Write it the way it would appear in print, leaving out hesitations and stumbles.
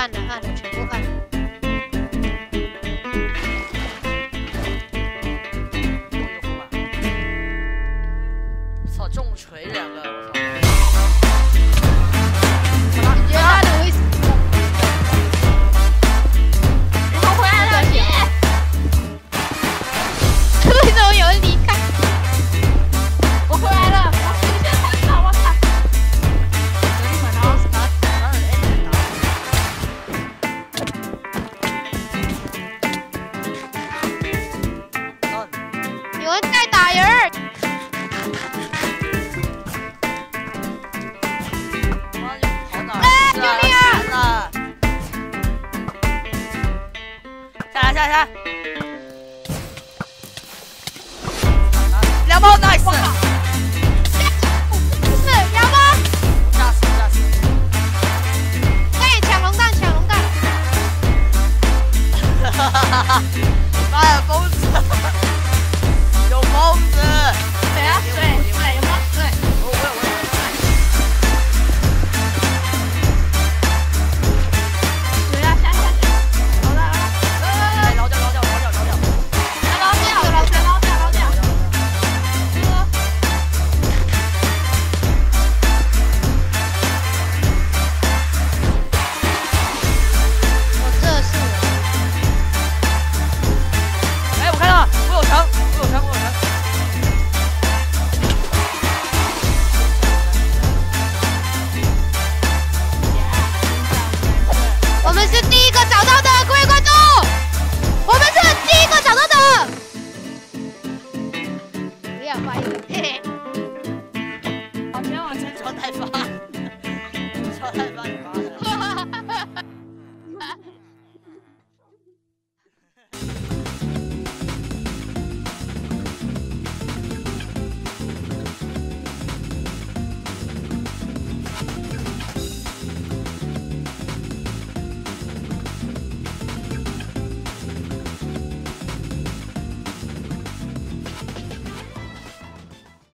换了换了，全部换了。 重锤两个，我操！呀，你危险！我回来了，姐！为什么有人离开？我回来了，我出现了，我操！等你们啊！有人在打人。 下来！两包 nice， 不是两包，炸死！快点抢龙蛋，抢龙蛋！哈哈哈！妈呀，疯子！有疯子！谁啊？对，过来，有吗？对，我有。对啊，下下。 好，先往前走，再发。